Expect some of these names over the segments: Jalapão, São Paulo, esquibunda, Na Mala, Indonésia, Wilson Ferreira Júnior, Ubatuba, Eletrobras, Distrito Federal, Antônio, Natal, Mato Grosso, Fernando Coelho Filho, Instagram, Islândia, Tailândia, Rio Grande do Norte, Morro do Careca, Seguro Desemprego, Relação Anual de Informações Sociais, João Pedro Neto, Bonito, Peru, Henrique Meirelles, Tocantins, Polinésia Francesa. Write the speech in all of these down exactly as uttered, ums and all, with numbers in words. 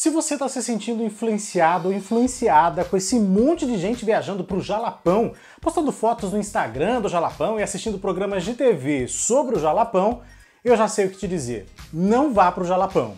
Se você está se sentindo influenciado ou influenciada com esse monte de gente viajando para o Jalapão, postando fotos no Instagram do Jalapão e assistindo programas de T V sobre o Jalapão, eu já sei o que te dizer. Não vá para o Jalapão.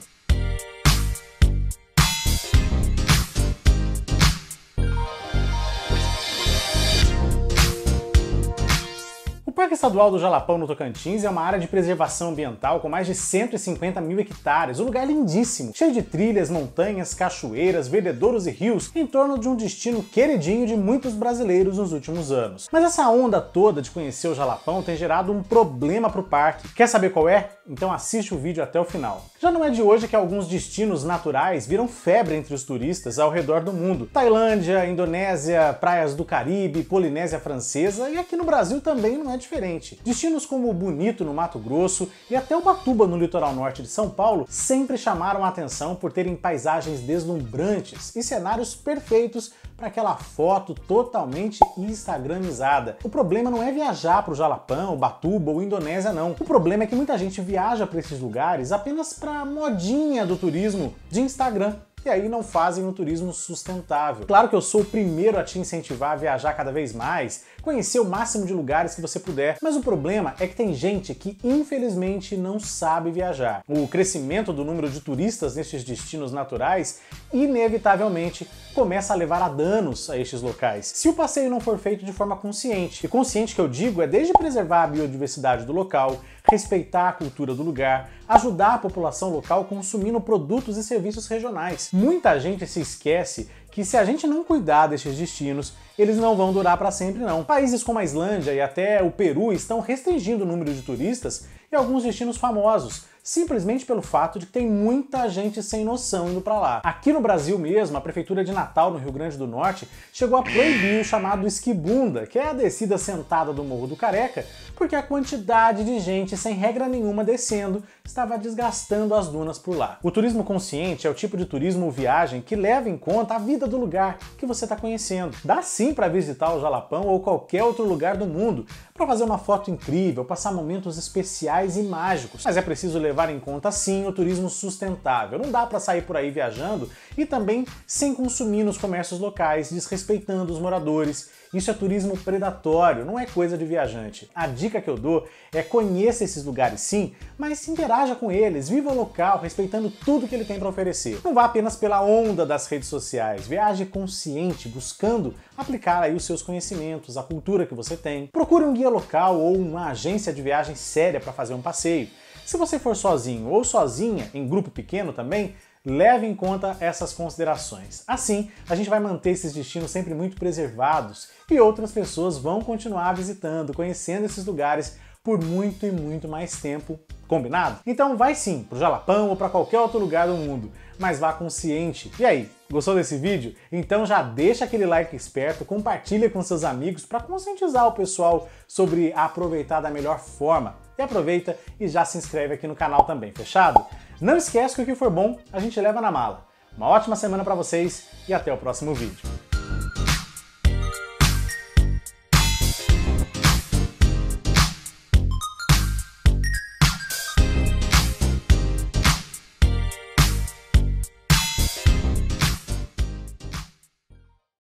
O Parque Estadual do Jalapão, no Tocantins, é uma área de preservação ambiental com mais de cento e cinquenta mil hectares. O lugar é lindíssimo, cheio de trilhas, montanhas, cachoeiras, verdedouros e rios, em torno de um destino queridinho de muitos brasileiros nos últimos anos. Mas essa onda toda de conhecer o Jalapão tem gerado um problema para o parque. Quer saber qual é? Então assiste o vídeo até o final. Já não é de hoje que alguns destinos naturais viram febre entre os turistas ao redor do mundo. Tailândia, Indonésia, praias do Caribe, Polinésia Francesa, e aqui no Brasil também não é diferente. Diferente. Destinos como o Bonito, no Mato Grosso, e até Ubatuba, no litoral norte de São Paulo, sempre chamaram a atenção por terem paisagens deslumbrantes e cenários perfeitos para aquela foto totalmente instagramizada. O problema não é viajar para o Jalapão, Ubatuba ou Indonésia, não. O problema é que muita gente viaja para esses lugares apenas para a modinha do turismo de Instagram. E aí não fazem um turismo sustentável. Claro que eu sou o primeiro a te incentivar a viajar cada vez mais, conhecer o máximo de lugares que você puder, mas o problema é que tem gente que infelizmente não sabe viajar. O crescimento do número de turistas nestes destinos naturais inevitavelmente começa a levar a danos a estes locais, se o passeio não for feito de forma consciente. E consciente que eu digo é desde preservar a biodiversidade do local, respeitar a cultura do lugar, ajudar a população local consumindo produtos e serviços regionais. Muita gente se esquece que se a gente não cuidar destes destinos, eles não vão durar para sempre não. Países como a Islândia e até o Peru estão restringindo o número de turistas e alguns destinos famosos, simplesmente pelo fato de que tem muita gente sem noção indo para lá. Aqui no Brasil mesmo, a prefeitura de Natal, no Rio Grande do Norte, chegou a proibir o chamado esquibunda, que é a descida sentada do Morro do Careca, porque a quantidade de gente sem regra nenhuma descendo estava desgastando as dunas por lá. O turismo consciente é o tipo de turismo ou viagem que leva em conta a vida do lugar que você está conhecendo. Dá sim para visitar o Jalapão ou qualquer outro lugar do mundo, para fazer uma foto incrível, passar momentos especiais e mágicos, mas é preciso levar levar em conta sim o turismo sustentável. Não dá para sair por aí viajando e também sem consumir nos comércios locais, desrespeitando os moradores. Isso é turismo predatório, não é coisa de viajante. A dica que eu dou é conheça esses lugares sim, mas interaja com eles, viva o local, respeitando tudo que ele tem para oferecer. Não vá apenas pela onda das redes sociais, viaje consciente, buscando aplicar aí os seus conhecimentos, a cultura que você tem. Procure um guia local ou uma agência de viagem séria para fazer um passeio. Se você for sozinho ou sozinha, em grupo pequeno também, leve em conta essas considerações. Assim, a gente vai manter esses destinos sempre muito preservados e outras pessoas vão continuar visitando, conhecendo esses lugares por muito e muito mais tempo. Combinado? Então vai sim pro Jalapão ou para qualquer outro lugar do mundo, mas vá consciente. E aí, gostou desse vídeo? Então já deixa aquele like esperto, compartilha com seus amigos para conscientizar o pessoal sobre aproveitar da melhor forma. E aproveita e já se inscreve aqui no canal também, fechado? Não esquece que o que for bom a gente leva na mala. Uma ótima semana para vocês e até o próximo vídeo.